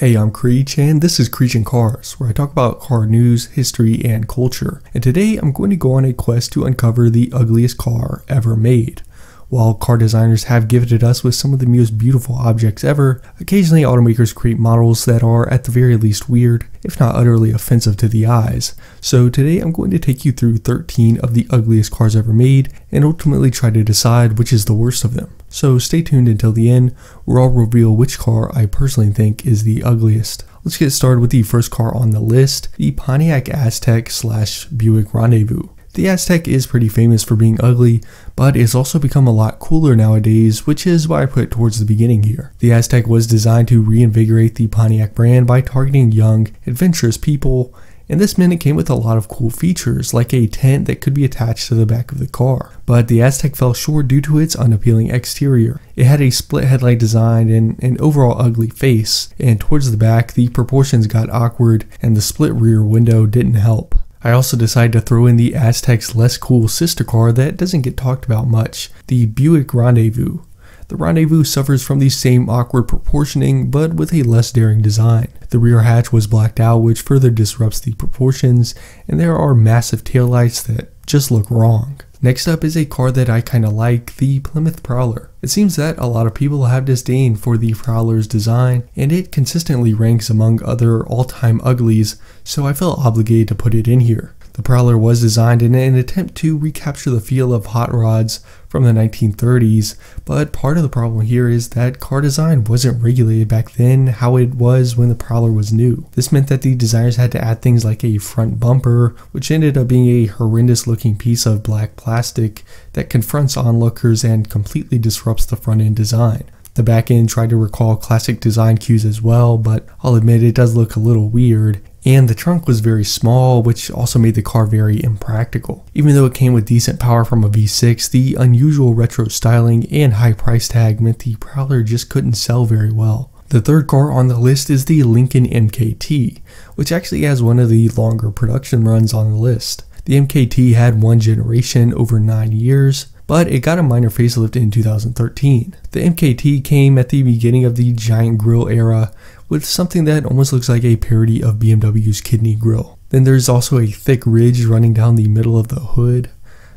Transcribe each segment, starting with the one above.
Hey, I'm Creech and this is Creech & Cars, where I talk about car news, history, and culture. And today I'm going to go on a quest to uncover the ugliest car ever made. While car designers have gifted us with some of the most beautiful objects ever, occasionally automakers create models that are at the very least weird, if not utterly offensive to the eyes. So today I'm going to take you through 13 of the ugliest cars ever made and ultimately try to decide which is the worst of them. So stay tuned until the end, where I'll reveal which car I personally think is the ugliest. Let's get started with the first car on the list, the Pontiac Aztek / Buick Rendezvous. The Aztek is pretty famous for being ugly, but it's also become a lot cooler nowadays, which is why I put it towards the beginning here. The Aztek was designed to reinvigorate the Pontiac brand by targeting young, adventurous people, and this meant it came with a lot of cool features, like a tent that could be attached to the back of the car. But the Aztek fell short due to its unappealing exterior. It had a split headlight design and an overall ugly face, and towards the back, the proportions got awkward, and the split rear window didn't help. I also decided to throw in the Aztek's less cool sister car that doesn't get talked about much, the Buick Rendezvous. The Rendezvous suffers from the same awkward proportioning, but with a less daring design. The rear hatch was blacked out, which further disrupts the proportions, and there are massive taillights that just look wrong. Next up is a car that I kinda like, the Plymouth Prowler. It seems that a lot of people have disdain for the Prowler's design, and it consistently ranks among other all-time uglies, so I felt obligated to put it in here. The Prowler was designed in an attempt to recapture the feel of hot rods from the 1930s, but part of the problem here is that car design wasn't regulated back then how it was when the Prowler was new. This meant that the designers had to add things like a front bumper, which ended up being a horrendous looking piece of black plastic that confronts onlookers and completely disrupts the front end design. The back end tried to recall classic design cues as well, but I'll admit it does look a little weird. And the trunk was very small, which also made the car very impractical. Even though it came with decent power from a V6, the unusual retro styling and high price tag meant the Prowler just couldn't sell very well. The third car on the list is the Lincoln MKT, which actually has one of the longer production runs on the list. The MKT had one generation over 9 years, but it got a minor facelift in 2013. The MKT came at the beginning of the giant grill era with something that almost looks like a parody of BMW's kidney grill. Then there's also a thick ridge running down the middle of the hood.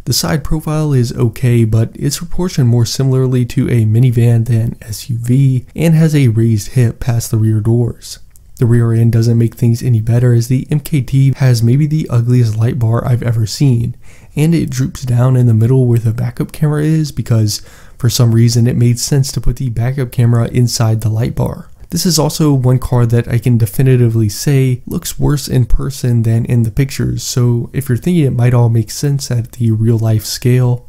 The side profile is okay, but it's proportioned more similarly to a minivan than SUV and has a raised hip past the rear doors. The rear end doesn't make things any better, as the MKT has maybe the ugliest light bar I've ever seen, and it droops down in the middle where the backup camera is because for some reason it made sense to put the backup camera inside the light bar. This is also one car that I can definitively say looks worse in person than in the pictures, so if you're thinking it might all make sense at the real life scale,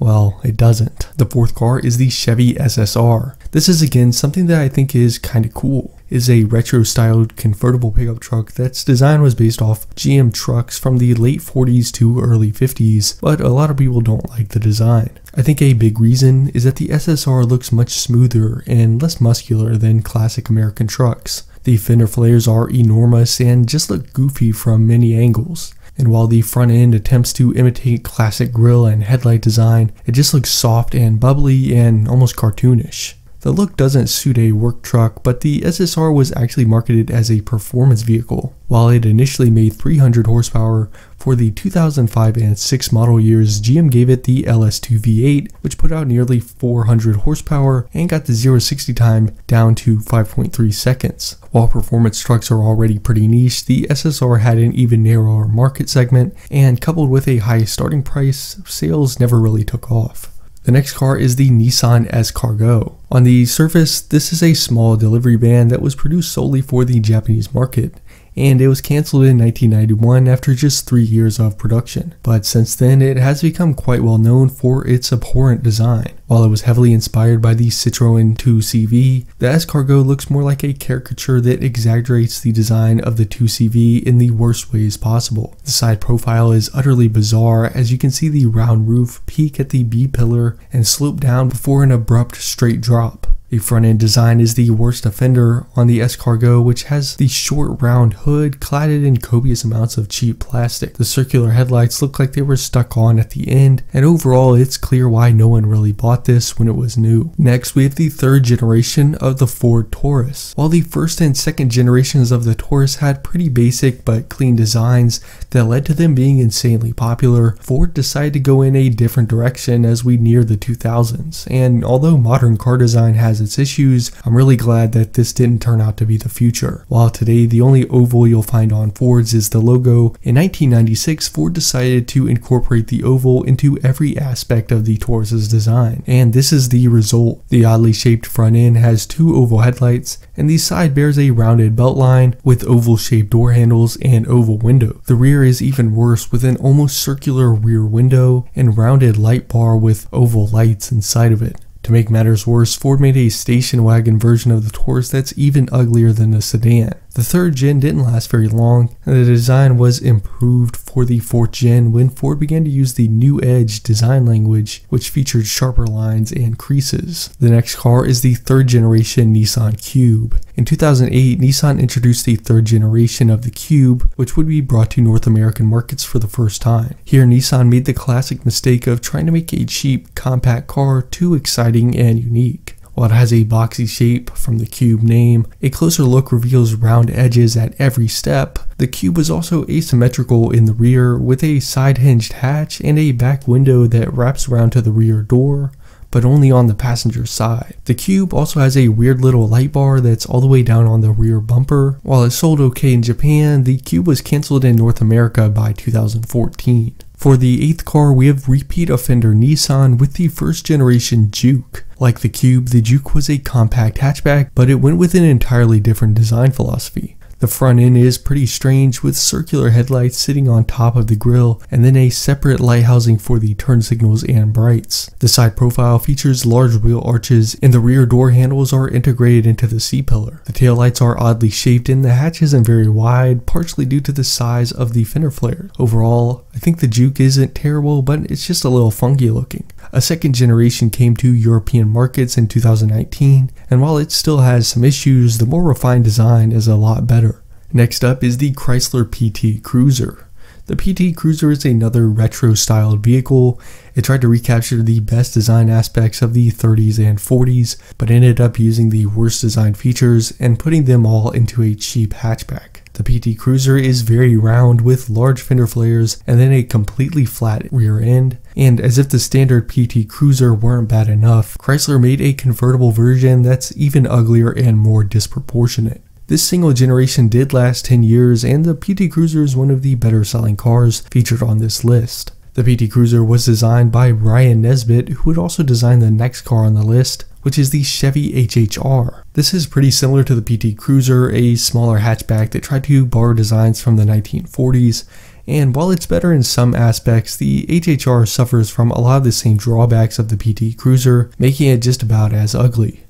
well, it doesn't. The fourth car is the Chevy SSR. This is again something that I think is kinda cool. It's a retro-styled convertible pickup truck that's design was based off GM trucks from the late 40s to early 50s, but a lot of people don't like the design. I think a big reason is that the SSR looks much smoother and less muscular than classic American trucks. The fender flares are enormous and just look goofy from many angles. And while the front end attempts to imitate classic grille and headlight design, it just looks soft and bubbly and almost cartoonish. The look doesn't suit a work truck, but the SSR was actually marketed as a performance vehicle. While it initially made 300 horsepower for the 2005 and 6 model years, GM gave it the LS2 V8, which put out nearly 400 horsepower and got the 0-60 time down to 5.3 seconds. While performance trucks are already pretty niche, the SSR had an even narrower market segment, and coupled with a high starting price, sales never really took off. The next car is the Nissan S-Cargo. On the surface, this is a small delivery van that was produced solely for the Japanese market, and it was cancelled in 1991 after just 3 years of production. But since then, it has become quite well known for its abhorrent design. While it was heavily inspired by the Citroen 2CV, the S-Cargo looks more like a caricature that exaggerates the design of the 2CV in the worst ways possible. The side profile is utterly bizarre, as you can see the round roof peak at the B-pillar and slope down before an abrupt straight drop. The front end design is the worst offender on the S-Cargo, which has the short round hood cladded in copious amounts of cheap plastic. The circular headlights look like they were stuck on at the end, and overall it's clear why no one really bought this when it was new. Next, we have the third generation of the Ford Taurus. While the first and second generations of the Taurus had pretty basic but clean designs that led to them being insanely popular, Ford decided to go in a different direction as we near the 2000s, and although modern car design has its issues, I'm really glad that this didn't turn out to be the future. While today the only oval you'll find on Fords is the logo, in 1996 Ford decided to incorporate the oval into every aspect of the Taurus's design, and this is the result. The oddly shaped front end has two oval headlights, and the side bears a rounded beltline with oval shaped door handles and oval window. The rear is even worse, with an almost circular rear window and rounded light bar with oval lights inside of it. To make matters worse, Ford made a station wagon version of the Taurus that's even uglier than the sedan. The third gen didn't last very long, and the design was improved for the fourth gen when Ford began to use the new edge design language, which featured sharper lines and creases. The next car is the third generation Nissan Cube. In 2008, Nissan introduced the third generation of the Cube, which would be brought to North American markets for the first time. Here, Nissan made the classic mistake of trying to make a cheap, compact car too exciting and unique. While it has a boxy shape from the Cube name, a closer look reveals round edges at every step. The Cube was also asymmetrical in the rear, with a side-hinged hatch and a back window that wraps around to the rear door, but only on the passenger side. The Cube also has a weird little light bar that's all the way down on the rear bumper. While it sold okay in Japan, the Cube was canceled in North America by 2014. For the eighth car, we have repeat offender Nissan with the first generation Juke. Like the Cube, the Juke was a compact hatchback, but it went with an entirely different design philosophy. The front end is pretty strange, with circular headlights sitting on top of the grille and then a separate light housing for the turn signals and brights. The side profile features large wheel arches, and the rear door handles are integrated into the C-pillar. The taillights are oddly shaped, and the hatch isn't very wide, partially due to the size of the fender flare. Overall, I think the Juke isn't terrible, but it's just a little funky looking. A second generation came to European markets in 2019, and while it still has some issues, the more refined design is a lot better. Next up is the Chrysler PT Cruiser. The PT Cruiser is another retro-styled vehicle. It tried to recapture the best design aspects of the 30s and 40s, but ended up using the worst design features and putting them all into a cheap hatchback. The PT Cruiser is very round, with large fender flares and then a completely flat rear end. And as if the standard PT Cruiser weren't bad enough, Chrysler made a convertible version that's even uglier and more disproportionate. This single generation did last 10 years, and the PT Cruiser is one of the better selling cars featured on this list. The PT Cruiser was designed by Brian Nesbitt, who would also design the next car on the list, which is the Chevy HHR. This is pretty similar to the PT Cruiser, a smaller hatchback that tried to borrow designs from the 1940s, and while it's better in some aspects, the HHR suffers from a lot of the same drawbacks of the PT Cruiser, making it just about as ugly.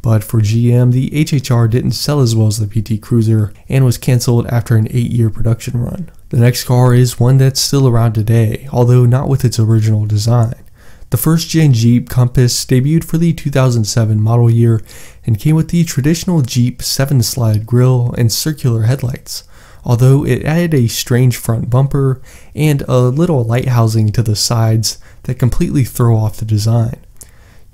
But for GM, the HHR didn't sell as well as the PT Cruiser and was cancelled after an 8-year production run. The next car is one that's still around today, although not with its original design. The first gen Jeep Compass debuted for the 2007 model year and came with the traditional Jeep 7-slide grille and circular headlights, although it added a strange front bumper and a little light housing to the sides that completely throw off the design.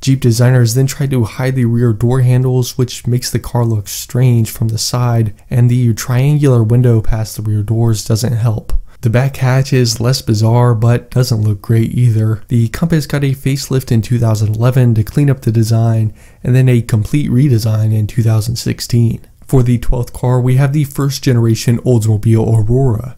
Jeep designers then tried to hide the rear door handles, which makes the car look strange from the side, and the triangular window past the rear doors doesn't help. The back hatch is less bizarre, but doesn't look great either. The Compass got a facelift in 2011 to clean up the design, and then a complete redesign in 2016. For the 12th car, we have the first generation Oldsmobile Aurora.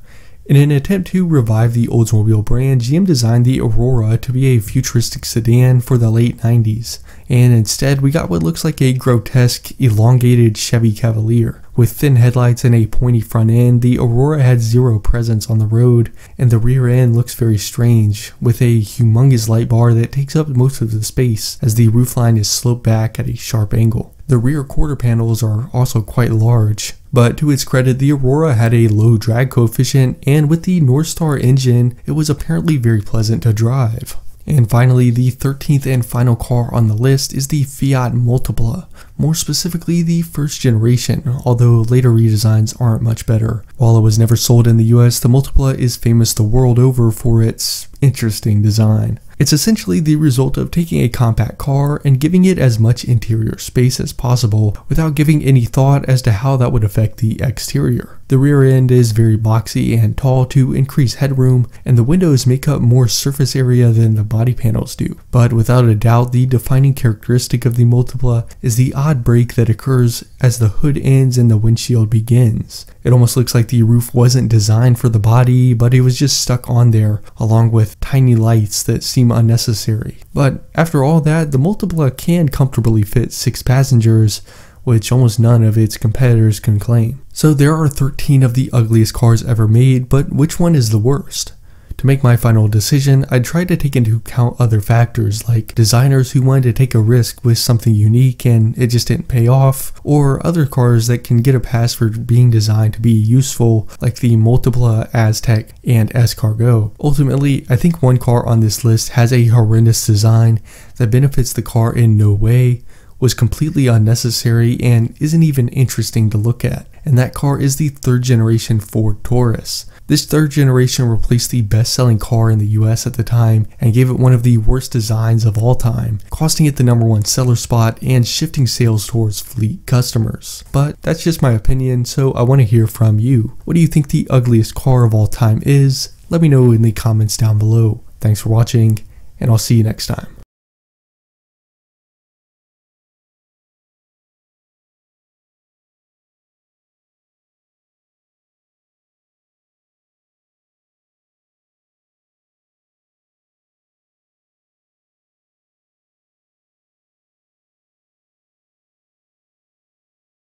In an attempt to revive the Oldsmobile brand, GM designed the Aurora to be a futuristic sedan for the late 90s, and instead we got what looks like a grotesque, elongated Chevy Cavalier. With thin headlights and a pointy front end, the Aurora had zero presence on the road, and the rear end looks very strange, with a humongous light bar that takes up most of the space, as the roofline is sloped back at a sharp angle. The rear quarter panels are also quite large, but to its credit, the Aurora had a low drag coefficient, and with the Northstar engine, it was apparently very pleasant to drive. And finally, the 13th and final car on the list is the Fiat Multipla, more specifically the first generation, although later redesigns aren't much better. While it was never sold in the US, the Multipla is famous the world over for its interesting design. It's essentially the result of taking a compact car and giving it as much interior space as possible without giving any thought as to how that would affect the exterior. The rear end is very boxy and tall to increase headroom, and the windows make up more surface area than the body panels do. But without a doubt, the defining characteristic of the Multipla is the odd break that occurs as the hood ends and the windshield begins. It almost looks like the roof wasn't designed for the body, but it was just stuck on there, along with tiny lights that seem unnecessary. But after all that, the Multipla can comfortably fit 6 passengers, which almost none of its competitors can claim. So there are 13 of the ugliest cars ever made, but which one is the worst? To make my final decision, I tried to take into account other factors like designers who wanted to take a risk with something unique and it just didn't pay off, or other cars that can get a pass for being designed to be useful like the Multipla, Aztek, and S-Cargo. Ultimately, I think one car on this list has a horrendous design that benefits the car in no way, was completely unnecessary, and isn't even interesting to look at. And that car is the third generation Ford Taurus. This third generation replaced the best-selling car in the US at the time and gave it one of the worst designs of all time, costing it the #1 seller spot and shifting sales towards fleet customers. But that's just my opinion, so I want to hear from you. What do you think the ugliest car of all time is? Let me know in the comments down below. Thanks for watching, and I'll see you next time.